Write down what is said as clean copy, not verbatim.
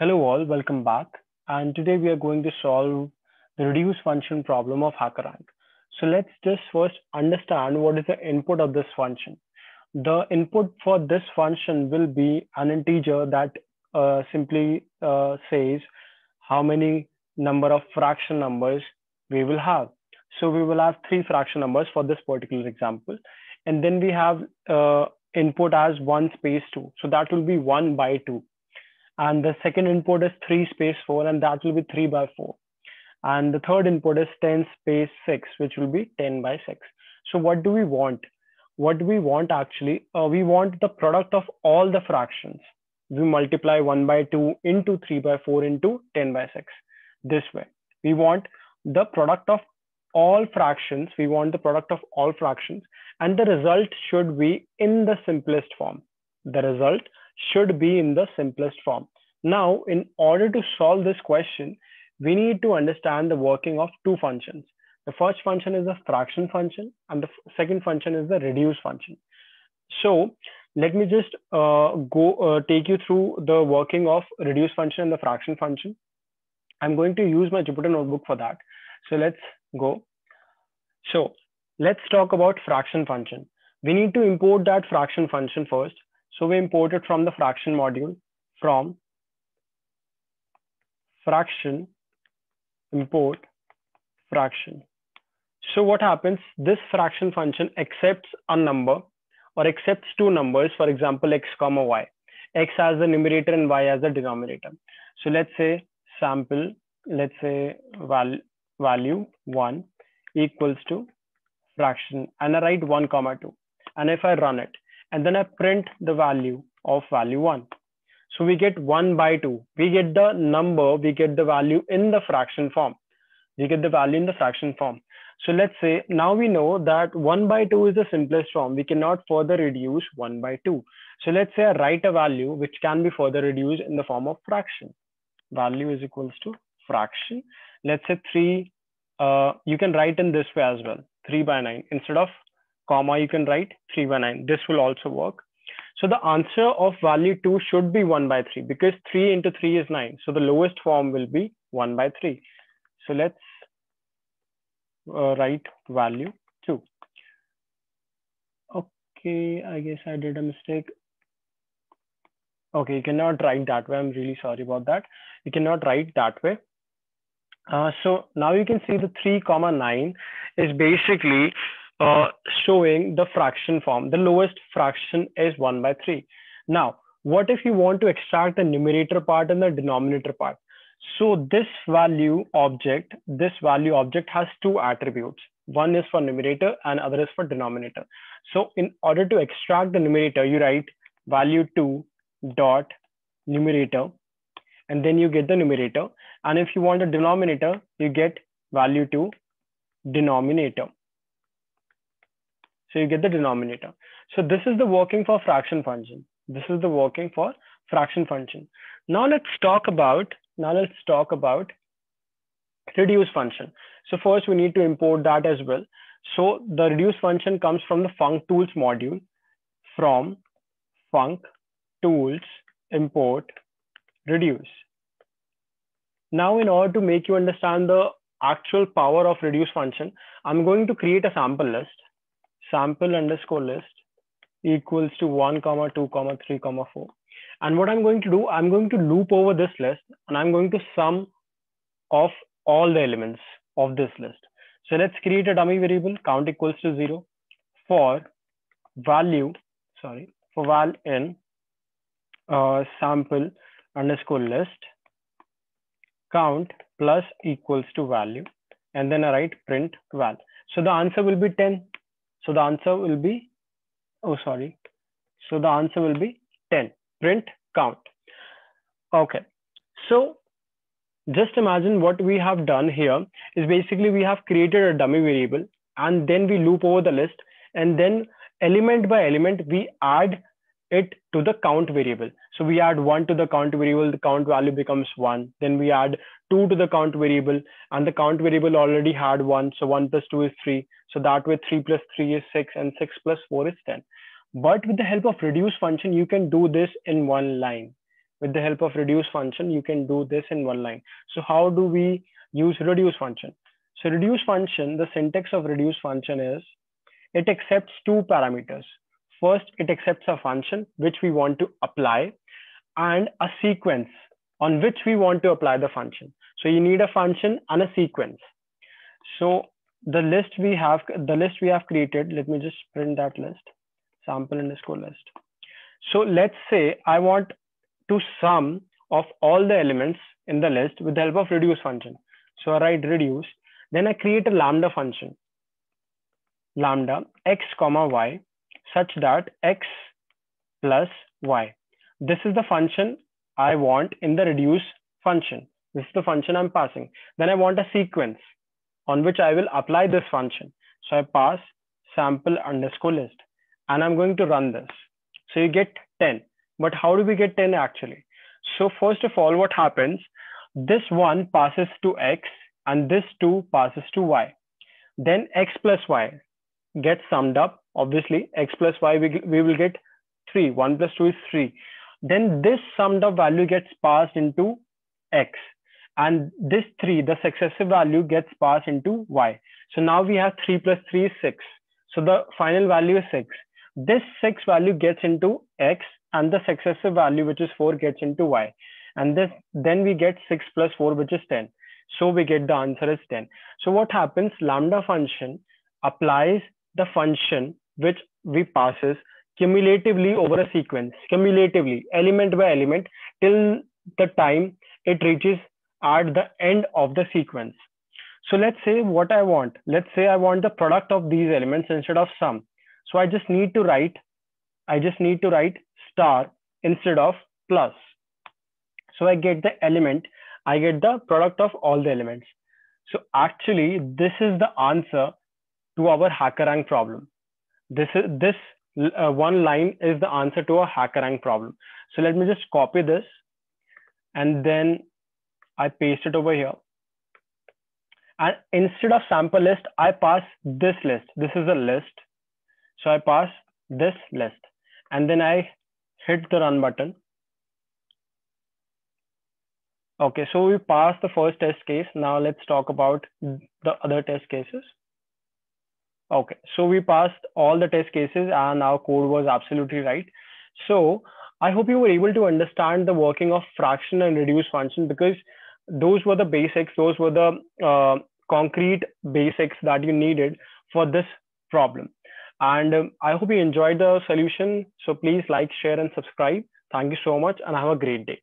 Hello all, welcome back. And today we are going to solve the reduce function problem of HackerRank. So let's just first understand what is the input of this function. The input for this function will be an integer that simply says how many number of fraction numbers we will have. So we will have 3 fraction numbers for this particular example. And then we have input as 1 space 2. So that will be 1 by 2. And the second input is 3 space 4, and that will be 3 by 4. And the third input is 10 space 6, which will be 10 by 6. So what do we want? What do we want actually? We want the product of all the fractions. We multiply 1 by 2 into 3 by 4 into 10 by 6. This way. We want the product of all fractions. We want the product of all fractions. And the result should be in the simplest form. The result should be in the simplest form. Now, in order to solve this question, we need to understand the working of 2 functions. The first function is the fraction function, and the second function is the reduce function. So let me just take you through the working of reduce function and the fraction function. I'm going to use my Jupyter notebook for that. So let's go. So let's talk about fraction function. We need to import that fraction function first. So we import it from the fraction module, from fraction, import fraction. So what happens? This fraction function accepts a number or accepts 2 numbers, for example, x comma y, x as the numerator and y as the denominator. So let's say sample, let's say value 1 equals to fraction, and I write 1 comma 2, and if I run it, and then I print the value of value 1. So we get 1 by 2. We get the number, we get the value in the fraction form. We get the value in the fraction form. So let's say now we know that 1 by 2 is the simplest form. We cannot further reduce 1 by 2. So let's say I write a value which can be further reduced in the form of fraction. Value is equals to fraction. Let's say 3. You can write in this way as well. 3 by 9. Instead of comma, you can write 3 by 9. This will also work. So the answer of value 2 should be 1 by 3 because 3 into 3 is 9. So the lowest form will be 1 by 3. So let's write value 2. Okay, I guess I did a mistake. Okay, you cannot write that way. I'm really sorry about that. You cannot write that way. So now you can see the 3 comma 9 is basically showing the fraction form. The lowest fraction is 1 by 3. Now, what if you want to extract the numerator part and the denominator part? So this value object has 2 attributes. One is for numerator and other is for denominator. So in order to extract the numerator, you write value 2 dot numerator, and then you get the numerator. And if you want a denominator, you get value 2 denominator. So you get the denominator. So this is the working for fraction function. This is the working for fraction function. Now let's talk about reduce function. So first we need to import that as well. So the reduce function comes from the functools module, from functools import reduce. Now in order to make you understand the actual power of reduce function, I'm going to create a sample list. Sample underscore list equals to 1 comma 2 comma 3 comma 4, and what I'm going to do, I'm going to loop over this list and I'm going to sum of all the elements of this list. So let's create a dummy variable count equals to 0 for value, sorry, for val in sample underscore list count plus equals to value, and then I write print val. So the answer will be 10. So the answer will be, So the answer will be 10, print count. Okay, so just imagine what we have done here is basically we have created a dummy variable and then we loop over the list, and then element by element, we add it to the count variable. So we add 1 to the count variable, the count value becomes 1. Then we add 2 to the count variable, and the count variable already had 1. So 1 plus 2 is 3. So that way 3 plus 3 is 6, and 6 plus 4 is 10. But with the help of reduce function, you can do this in one line. with the help of reduce function, you can do this in one line. So how do we use reduce function? So reduce function, the syntax of reduce function is, it accepts two parameters. First, it accepts a function which we want to apply and a sequence on which we want to apply the function. So you need a function and a sequence. So the list we have created, let me just print that list, sample underscore list. So let's say I want to sum of all the elements in the list with the help of reduce function. So I write reduce, then I create a lambda function, lambda x comma y, such that x plus y. This is the function I want in the reduce function. This is the function I'm passing. Then I want a sequence on which I will apply this function. So I pass sample underscore list and I'm going to run this. So you get 10, but how do we get 10 actually? So first of all, what happens? This one passes to X and this two passes to Y. Then X plus Y gets summed up. Obviously X plus Y, we will get 3, 1 plus 2 is 3. Then this summed up value gets passed into X. And this 3, the successive value, gets passed into Y. So now we have 3 plus 3 is 6. So the final value is 6. This 6 value gets into X and the successive value, which is 4, gets into Y. And this, then we get 6 plus 4, which is 10. So we get the answer is 10. So what happens? Lambda function applies the function which we passes cumulatively over a sequence, cumulatively, element by element, till the time it reaches at the end of the sequence. So let's say what I want. Let's say I want the product of these elements instead of sum. So I just need to write star instead of plus. So I get the element, I get the product of all the elements. So actually, this is the answer to our HackerRank problem. This one line is the answer to a HackerRank problem. So let me just copy this and then I paste it over here. And instead of sample list, I pass this list. This is a list. So I pass this list and then I hit the run button. Okay, so we passed the first test case. Now let's talk about the other test cases. Okay, so we passed all the test cases and our code was absolutely right. So I hope you were able to understand the working of fraction and reduce function, because those were the basics, those were the concrete basics that you needed for this problem. And I hope you enjoyed the solution. So please like, share, and subscribe. Thank you so much and have a great day.